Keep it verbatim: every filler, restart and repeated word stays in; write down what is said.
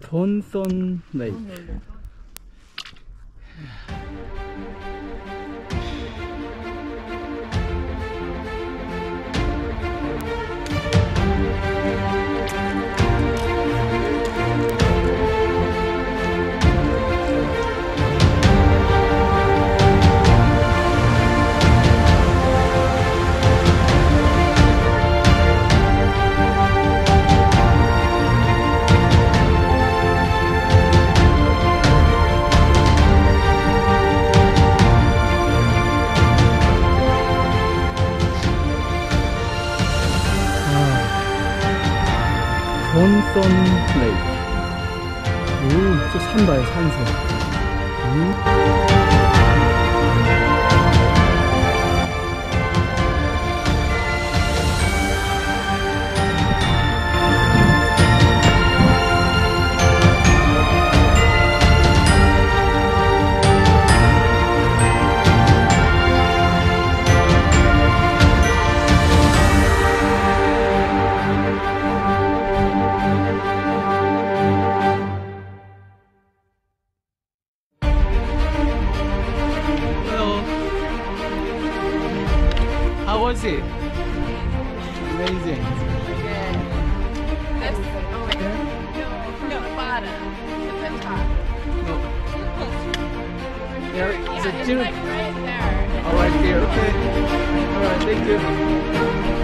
톤슨 레이크. 톤슨 레이크. 오, 또 산다요, 산소. 음? How was it? Amazing. Good. That's oh wait. No, no, bottom. The top. No. There is yeah, a it's like right there. Oh, right here. Okay. All right. Thank you.